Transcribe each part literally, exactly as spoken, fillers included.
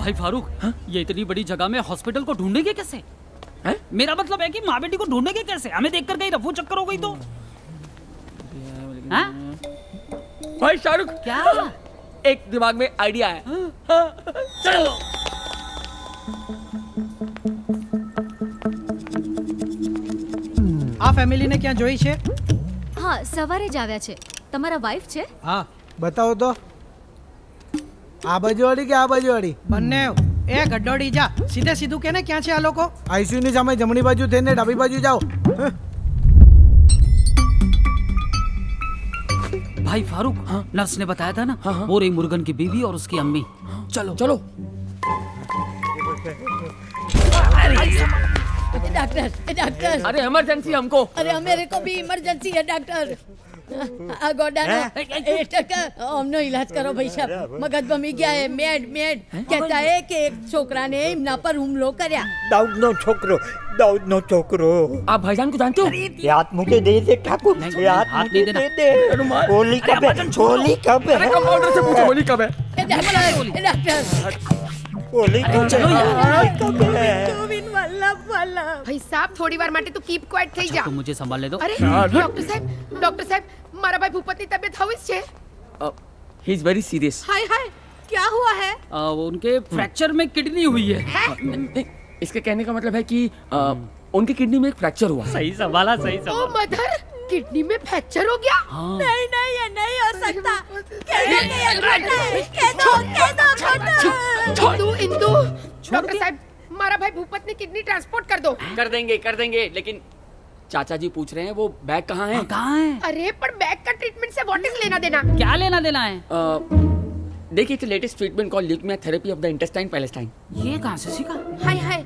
भाई फारूक, हा? ये इतनी बड़ी जगह में हॉस्पिटल को ढूंढेंगे कैसे? है? मेरा मतलब है कि माँ बेटी को ढूंढेंगे कैसे? हमें देखकर कहीं रफू चक्कर हो गई तो। हा? भाई शाहरुख, क्या एक दिमाग में आइडिया है। हा? चलो। आ फैमिली ने क्या જોઈ છે? हाँ, सवारे जाव्या छे। तमारा वाइफ छे? हाँ, बताओ तो। आ बाजूवाड़ी के आ बाजूवाड़ी बन्ने ए गड्डोड़ी जा सीधे सीधू केने क्या छे आ लोको आईसीयू ની સામે જમણી બાજુ થઈને ડાબી બાજુ જાઓ भाई फारूक हाँ? नर्स ने बताया था ना हाँ, हाँ? वो रही मुर्गन की बीवी और उसकी अम्मी हाँ? चलो चलो डॉक्टर डॉक्टर अरे इमरजेंसी हमको अरे मेरे को भी इमरजेंसी है डॉक्टर आ गोडाना इलाज करो भाई साहब मगज बमी गया है मेड मेड कहता है कि एक छोकरा ने इमना पर हुमलो करया दाऊद नो छोकरो दाऊद नो छोकरो आप भाईजान को जानते हो याद मुझे दे दे ठाकुर याद दे दे गोली कब है गोली कब है कंपाउंडर से पूछो गोली कब है गोली कब है भाई साहब थोड़ी वार माटे तो कीप क्वाइट થઈ જા मुझे संभाल ले दो अरे डॉक्टर साहब डॉक्टर साहब मारा भाई भूपतनी तबियत हविस छे ही इज वेरी सीरियस हाय हाय क्या हुआ है आ, उनके फ्रैक्चर में किडनी हुई है, है? इसके कहने का मतलब है कि आ, उनकी किडनी में एक फ्रैक्चर हुआ सही संभाला सही संभाला ओ मदर किडनी में फ्रैक्चर हो गया हाँ। नहीं नहीं ये नहीं हो सकता कह दो कह दो छोड़ दो इंदु डॉक्टर साहब मारा भाई भूपत ने किडनी ट्रांसपोर्ट कर दो कर देंगे कर देंगे लेकिन चाचा जी पूछ रहे हैं वो बैग कहाँ है कहाँ है अरे पर बैग का ट्रीटमेंट से व्हाट इज लेना देना क्या लेना देना है देखिए it's latest treatment called leukemia therapy of the intestine Palestine ये कहाँ से सीखा हाय हाय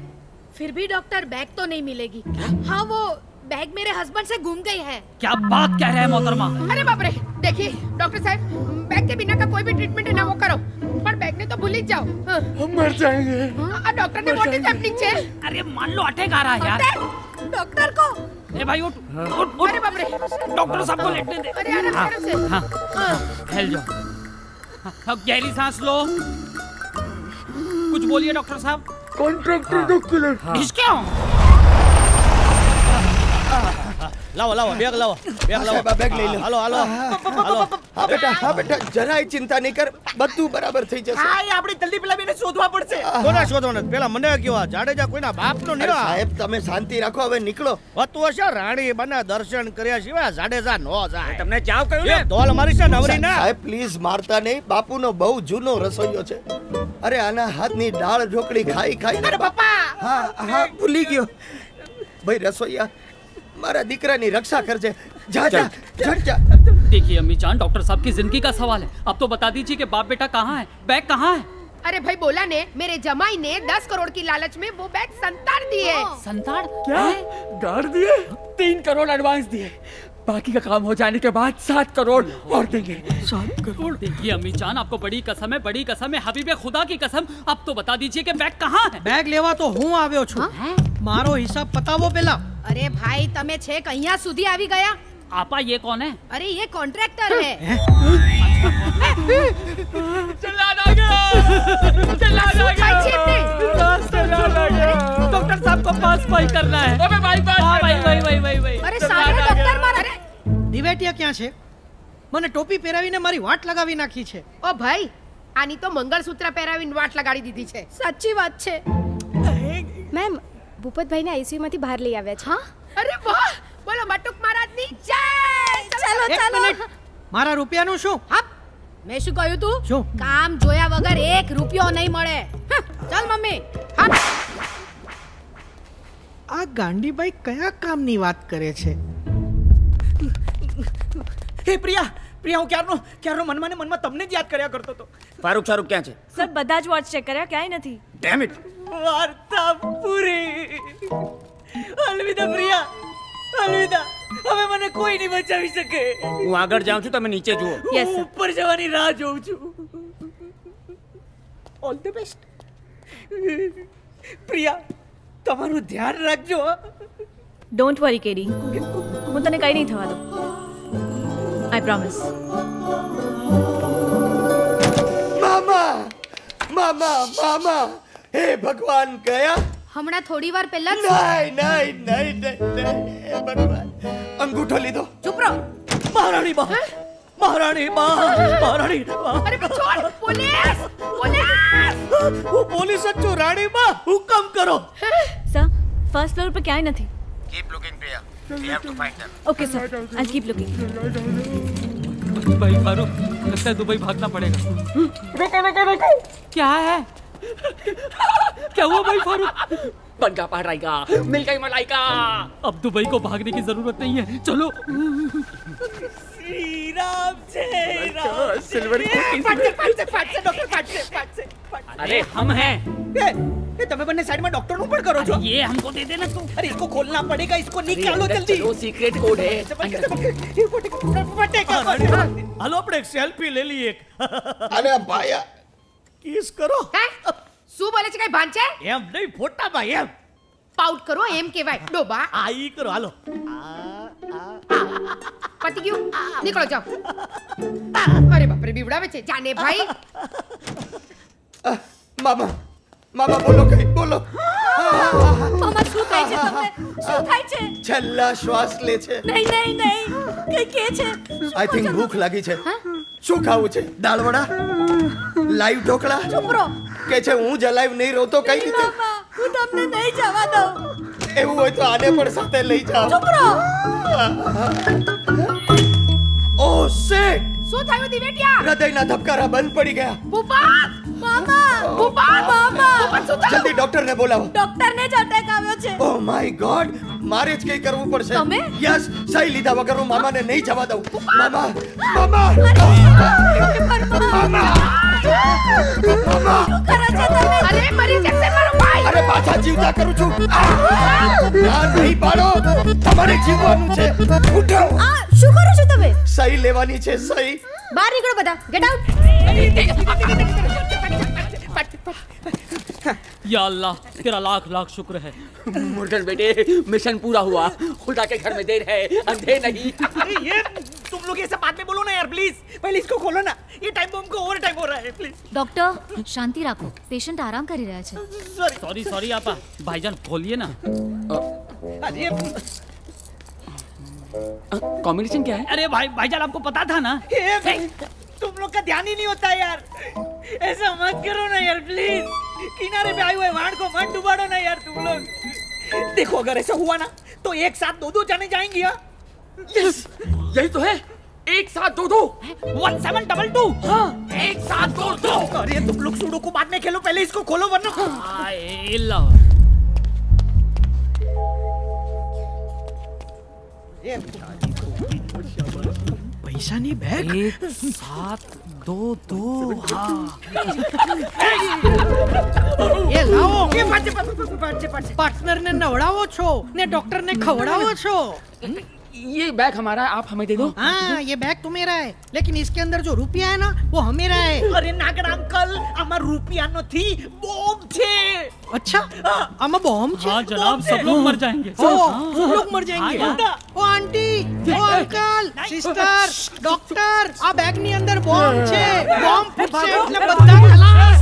फिर भी डॉक्टर बैग तो नहीं मिलेगी हाँ वो बैग मेरे हस्बैंड से घूम गई है क्या बात कह रहे हैं मोहतरमा अरे बाप रे देखिए डॉक्टर साहब बैग के बिना का कोई भी ट्रीटमेंट है ना वो करो पर बैग ने तो भूल ही जाओ हम मर जाएंगे डॉक्टर ने व्हाट इज हैपनिंग छे अरे मान लो अटैक आ रहा है यार डॉक्टर को ए भाई उठ उठ अरे बाप रे डॉक्टर साहब को लेटने दे अरे अरे आराम से हां फैल जाओ अब गहरी सांस लो कुछ बोलिए डॉक्टर साहब कॉन्ट्रैक्टर डॉक्टर इसके लाओ लाओ बैग लाओ बैग लाओ बैग ले लो हेलो हेलो હા બેટા હા બેટા જરાય ચિંતા નહીં કર બધું બરાબર થઈ જશે હા એ આપણે જલ્દી પેલા બેને શોધવા પડશે કોના શોધવાના પેલા મને કયો આ જાડેજા કોઈના બાપનો નહીં સાહેબ તમે શાંતિ રાખો હવે નીકળો વતું હશે રાણી બના દર્શન કર્યા સિવાય જાડેજા નો જાય તમને ચાવ કહ્યું ને ધોલ મારી છે નવરી ના સાહેબ પ્લીઝ મારતા નહીં બાપુનો બહુ જૂનો રસોઈયો છે અરે આના હાથની દાળ ઢોકળી ખાઈ ખાઈ અરે બાપા હા હા ભૂલી ગયો ભાઈ રસોઈયા મારા દીકરાની રક્ષા કરજે जा जा जा देखिए अम्मी जान डॉक्टर साहब की जिंदगी का सवाल है आप तो बता दीजिए कि बाप बेटा कहाँ है बैग कहाँ है अरे भाई बोला ने मेरे जमाई ने दस करोड़ की लालच में वो बैग संताड़ दिए संताड़ क्या गाड़ दिए तीन करोड़ एडवांस दिए बाकी का काम हो जाने के बाद सात करोड़ और देंगे सात करोड़ देखिए अम्मी जान आपको बड़ी कसम है बड़ी कसम है हबीबे खुदा की कसम आप तो बता दीजिए कि बैग कहाँ है बैग लेवा तो हूँ आव्यो छू मारो हिसाब पतावो पेला अरे भाई तमे छे कहिया सुधी आवी गया आपा ये कौन है अरे ये कॉन्ट्रैक्टर है डॉक्टर साहब को पास पाई करना है अबे भाई भाई अरे सारे डॉक्टर मारे दिवेटिया क्या छे मने टोपी पेरावीने मारी वाट लगावी नाखी छे ओ भाई आनी तो मंगलसूत्र पेरावीने वाट लगाड़ी दीधी छे साची वात छे मैम भूपत भाई ने आईसीयू मांथी बहार लई आव्या छे हां अरे वाह बोलो मटुक महाराज नी जय चलो चलो मारा रुपया नु શું હા મે શું કહ્યું તું શું કામ જોયા વગર એક રૂપિયો નહીં મળે ચાલ મમ્મી હા આ ગાંડીભાઈ કયા કામની વાત કરે છે હે પ્રિયા પ્રિયા હું ક્યારનો ક્યારનો મનમાં ને મનમાં તમને જ યાદ કર્યા કરતો તો ફારૂક શાહરૂખ ક્યાં છે સર બધા જ વોચ ચેક કર્યા ક્યાંય નથી ડેમ ઇટ વાર્તા પૂરી અલવિદા પ્રિયા અલવિદા હવે મને કોઈ નહીં બચાવી શકે હું આગળ જાઉં છું તમે નીચે જુઓ યસ સર ઉપર જવાની રાહ જોઉં છું ઓલ ધ બેસ્ટ પ્રિયા તમારું ધ્યાન રાખજો ડોન્ટ વરી કેડી હું તને કંઈ નહીં થવા દઉં આઈ પ્રોમિસ મામા मामा मामा हे भगवान गया हमणा थोड़ी वार पहला नहीं नहीं नहीं नहीं भगवान अंगूठो ली दो चुप रहो महारानी मां महारानी मां महारानी मां अरे छोड़ पुलिस पुलिस वो पुलिस अच्छो रानी मां हुकम करो सर फर्स्ट फ्लोर पे क्या है ना थी keep looking Priya we have to find them okay sir I will keep looking भाई फारूक लगता है दुबई भागना पड़ेगा। रुको रुको रुको क्या है क्या हुआ भाई फारूक पंगा पड़ाएगा मिल गई मलाइका अब दुबई को भागने की जरूरत नहीं है चलो श्री राम जय राम सिल्वर फट से फट से फट से डॉक्टर फट से फट से अरे हम हैं ये तुम्हें बनने साइड में डॉक्टर ऊपर करो जो ये हमको दे देना तू अरे इसको खोलना पड़ेगा इसको निकालो जल्दी वो सीक्रेट कोड है हेलो अपने एक सेल्फी ले ली एक अरे भाया किस करो हैं सू बोले से कहीं भांचे एम नहीं फोटा भाई एम पाउट करो एम के वाई डोबा आई करो हेलो पति क्यों निकलो जाओ अरे बाप रे बिवड़ा बचे जाने भाई मामा मामा बोलो कहीं बोलो मामा શું થાય છે તમને શું થાય છે છલ્લા શ્વાસ લે છે નહીં નહીં નહીં કે કે છે આઈ થિંક ભૂખ લાગી છે શું ખાવું છે દાળ વડા લાઈવ ઢોકળા ચૂપ રહો કે છે હું જ લાઈવ નહીં રહું તો કઈ રીતે મામા હું તમને નહીં જવા દઉં એવું હોય તો આને પણ સાથે લઈ જાઓ ચૂપ રહો ઓ શિટ શું થયું દિવેટિયા હૃદયના ધબકારા બંધ પડી ગયા ભૂપાત मामा भूपाल मामा जल्दी डॉक्टर ने बोलाओ डॉक्टर ने झटक આવ્યો છે ઓ માય ગોડ મારે જ કઈ કરવું પડશે તમે યસ સહી લીધા વગર હું મામાને નહીં જવા દઉં મામા મામા મામા મામા શું કરે છે તમે અરે મરી જશે મારો ભાઈ અરે પાછા જીવતા કરું છું ના નહીં પાડો તમારે જીવવાનું છે ઉઠો આ શું કરો છો તમે સહી લેવાની છે સહી બહાર નીકળો બધા ગેટ આઉટ या अल्लाह तेरा लाख लाख शुक्र है मुर्गन बेटे मिशन पूरा हुआ खुदा के घर में देर है अंधे नहीं अरे ये तुम लोग ये सब बात में बोलो ना यार प्लीज पहले इसको खोलो ना ये टाइम बम को ओवर टाइम हो रहा है प्लीज डॉक्टर शांति राखो पेशेंट आराम कर रहा है सॉरी सॉरी आपा भाईजान खोलिए ना अरे कॉम्बिनेशन क्या है अरे भाई भाईजान आपको पता था ना तुम लोग का ध्यान ही नहीं होता यार ऐसा मत करो ना यार प्लीज किनारे पे आए हुए वाण को मत डुबाड़ो ना यार तुम लोग देखो अगर ऐसा हुआ ना तो एक साथ दो दो जाने जाएंगी यार यस यही तो है एक साथ दो दो वन सेवन डबल टू हाँ एक साथ दो दो अरे तुम लोग सुडो को बाद में खेलो पहले इसको खोलो वरना पैसा नहीं बैग एक साथ दो दो हाँ ये लाओ ये पार्टी पार्टी पार्टी पार्टनर ने नवड़ाओ छो ने डॉक्टर ने खवड़ाओ छो ये बैग हमारा है आप हमें दे दो हाँ ये बैग तुम्हेरा है लेकिन इसके अंदर जो रुपया है ना वो हमेरा है अरे नागर अंकल अमर रुपया न थी बॉम्ब छे अच्छा अमर बॉम्ब छे हाँ जनाब सब लोग मर जाएंगे सब लोग मर जाएंगे ओ आंटी ओ अंकल सिस्टर डॉक्टर आ बैग नहीं अंदर बॉम्ब छे बॉम्ब फट से मतलब बंदा खलास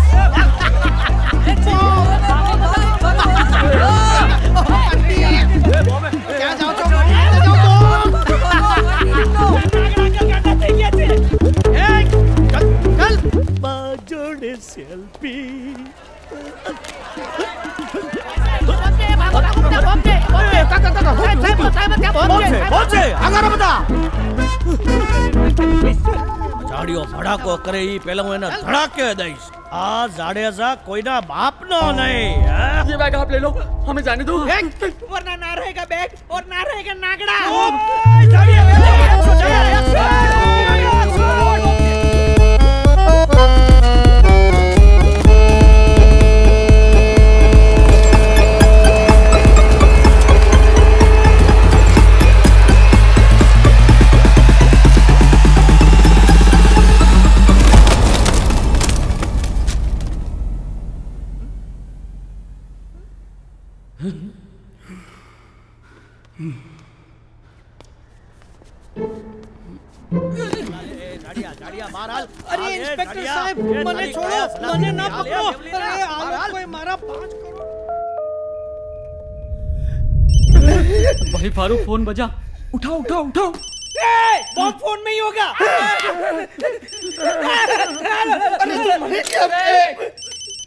जोड़े सेल्फी જાડીઓ ભડાકો કરે ઈ પેલા હું એને ધડાકે દઈશ આ જાડેજા કોઈના બાપનો નહીં ये बैग आप ले लो हमें जाने दो वरना ना रहेगा बैग और ना रहेगा नागड़ा अरे इंस्पेक्टर साहब मने छोड़ो, मने ना पकड़ो, अरे आलो कोई मारा पाँच करोड़। भाई फारूक फोन बजा, उठाओ उठाओ उठाओ। बॉम्ब फोन में ही होगा।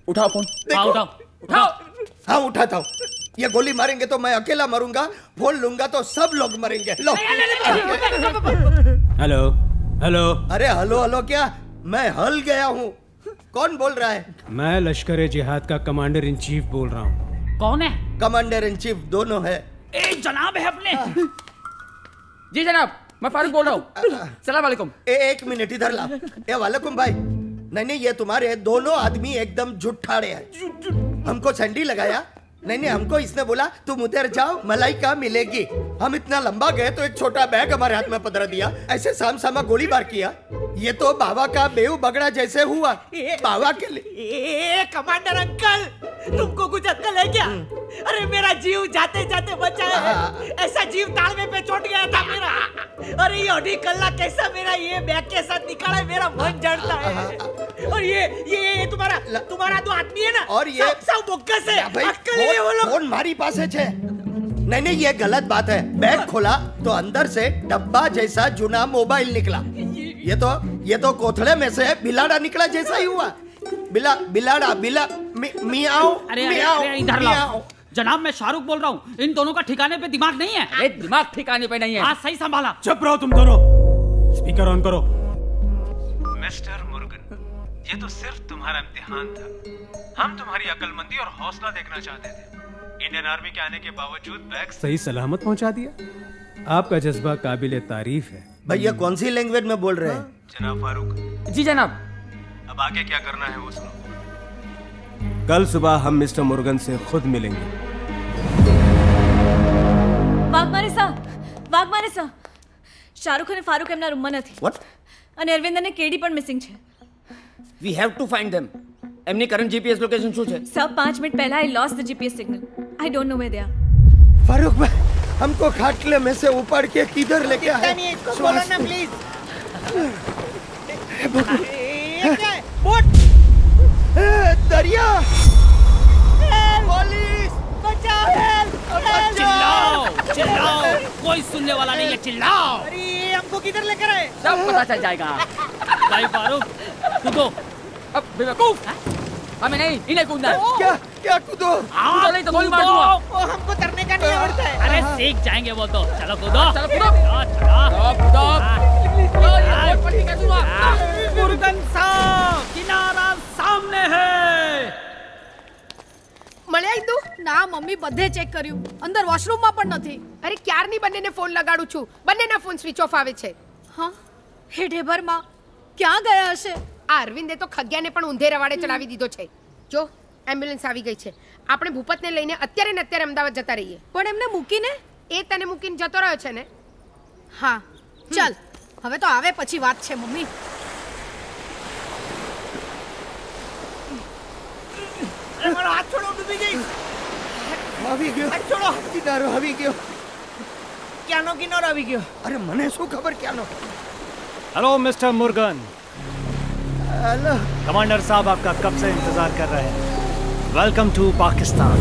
उठाओ फोन, उठाओ उठाओ उठाओ। हाँ उठाता हूँ। ये गोली मारेंगे तो मैं अकेला मरूंगा, फोन लूंगा तो सब लोग मरेंगे। लो हेलो हेलो। अरे हेलो हेलो क्या, मैं हल गया हूँ। कौन बोल रहा है? मैं लश्कर-ए-जिहाद का कमांडर इन चीफ बोल रहा हूँ। कौन है? कमांडर इन चीफ दोनों है। ए जनाब है अपने। जी जनाब, मैं फारूक बोल रहा हूँ। सलाम वालेकुम। एक मिनट इधर ला। ए वालेकुम भाई। नहीं नहीं, ये तुम्हारे दोनों आदमी एकदम झूठाड़े हैं। हमको झंडी लगाया, नहीं नहीं हमको इसने बोला तुम उधर जाओ मलाइका मिलेगी। हम इतना लंबा गए तो एक छोटा बैग हमारे हाथ में पधरा दिया, ऐसे साम सामा गोली बार किया। ये तो बाबा का बेहू बगड़ा जैसे हुआ। बाबा के लिए कमांडर अंकल, तुमको कुछ अक्कल है क्या? अरे मेरा जीव जाते जाते बचा है, ऐसा जीव तालवे पे चोट गया था मेरा। अरे ये अड़ी कल्ला कैसा मेरा ये बैग के साथ निकाला, मेरा मन जड़ता है। और ये ये ये तुम्हारा तुम्हारा दो आदमी है ना, और ये सब बोगस है। फोन मारी पास है। नहीं नहीं ये गलत बात है। बैग खोला तो अंदर से डब्बा जैसा जुना मोबाइल निकला। ये तो ये तो कोथड़े में से बिलाड़ा निकला जैसा ही हुआ। बिला बिलाड़ा बिला मि, मियाओ। अरे, मियाओ, अरे, अरे इधर लाओ। जनाब मैं शाहरुख बोल रहा हूँ। इन दोनों का ठिकाने पे दिमाग नहीं है। अरे दिमाग ठिकाने पे नहीं है। आज सही संभाला। चुप रहो तुम दोनों। स्पीकर ऑन करो। मिस्टर मुर्गन, ये तो सिर्फ तुम्हारा इम्तिहान था। हम तुम्हारी अक्लमंदी और हौसला देखना चाहते थे। इंडियन आर्मी के आने के बावजूद बैग सही सलामत पहुंचा दिया। आपका जज्बा काबिले तारीफ है। भैया कौन सी लैंग्वेज में बोल रहे हैं? जनाब फारूक। जी जनाब। अब आगे क्या करना है वो सुनो। कल सुबह हम मिस्टर मुर्गन से खुद मिलेंगे। वाघमारे साहब, वाघमारे साहब, शाहरुख और फारूक एमना रूममा नथी। व्हाट? અને અરવિંદ અને કેડી પણ મિસિંગ છે। We have to find them. એમની current G P S location શું છે? સર पाँच મિનિટ પહેલા I lost the G P S signal. I don't know where they are. Farooq भाई हमको खाटले में से उपाड़ के किधर लेके आए? नहीं इसको बोलो ना प्लीज। ये क्या है? बोट। दरिया। पुलिस बचाओ। हेल्प। चिल्लाओ चिल्लाओ, कोई सुनने वाला नहीं है। चिल्लाओ। अरे हमको किधर लेकर आए? सब पता चल जाएगा। भाई फारूक कूदो। अब बेवकूफ हमें नहीं, इन्हें कूदना। क्या क्या कूदो? कूदो नहीं तो गोली मार दूंगा। हमको तैरने का नहीं पड़ता है। अरे सीख जाएंगे वो तो। चलो कूदो। चलो कूदो। कूदो। कूदो। मुर्गन साहब किनारा सामने है। મળ્યા દો ના મમ્મી બધે ચેક કર્યું, અંદર વોશરૂમમાં પણ નથી। અરે ક્યારની બંનેને ફોન લગાડું છું, બંનેના ફોન સ્વિચ ઓફ આવે છે। હા હે ઢેબરમાં ક્યાં ગયા હશે? અરવિંદે તો ખગ્યાને પણ ઊંધે રવાડે ચલાવી દીધો છે। જો એમ્બ્યુલન્સ આવી ગઈ છે। આપણે ભૂપતને લઈને અત્યારે ને અત્યારે અમદાવાદ જતા રહીએ। પણ એમને મૂકીને? એ તને મૂકીને જતો રહ્યો છે ને? હા ચાલ હવે તો આવે પછી વાત છે મમ્મી। અરે મારો હાથ છોડો, ડૂબી ગઈ। આવી ગયો હાથ છોડો। કિનારો આવી ગયો। ક્યાંનો કિનારો આવી ગયો? અરે મને શું ખબર ક્યાંનો। Hello mister Murgan. Hello commander साहब, आपका कब से इंतजार कर रहे हैं। Welcome to Pakistan.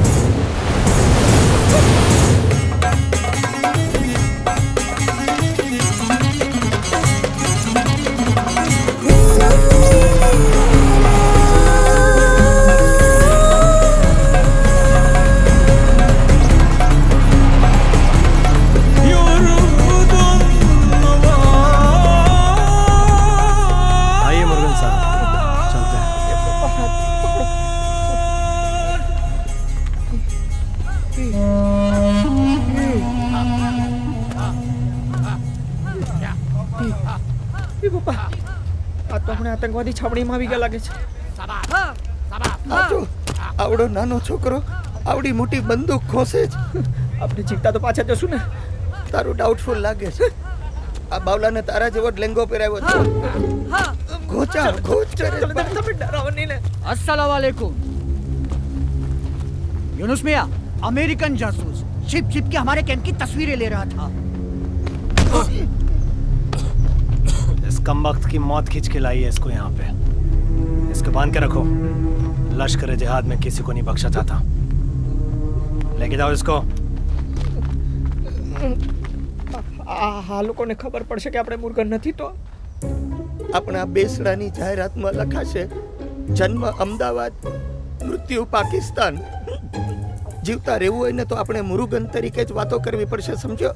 आतंकवादी छापड़ी में भी गया लगे। आवड़ो नानो छोकरो आवड़ी मोटी बंदूक खोसे। अपने चीकता तो पाछा जसू ने। तारू डाउटफुल लागे। आ बावला ने तारा जेवो लेंगो पेरायो। हां घोचा घोचा। तमे डराव नहीं ने। अस्सलाम वालेकुम यूनुस मियां। अमेरिकन जासूस छिप छिप के हमारे कैंप की तस्वीरें ले रहा था। कमबख्त की मौत खींच के लाई है इसको यहाँ पे। इसको बांध के रखो, लश्कर जिहाद में किसी को नहीं बख्शा जाता। लेके जाओ इसको। हालोकोने खबर पड़शे के आपणे मुर्गन नथी तो अपना बेसरानी जाहेरात में लखाशे जन्म अमदावाद मृत्यु पाकिस्तान। जीवता रहू होय ने तो अपने मुर्गन तरीके ज वातो करवी पड़शे, समझो।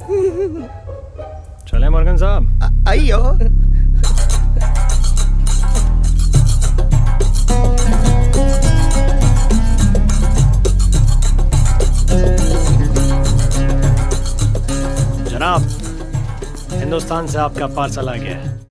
चले मुर्गन साहब, आइयो। जनाब, हिंदुस्तान से आपका पार्सल आ गया है।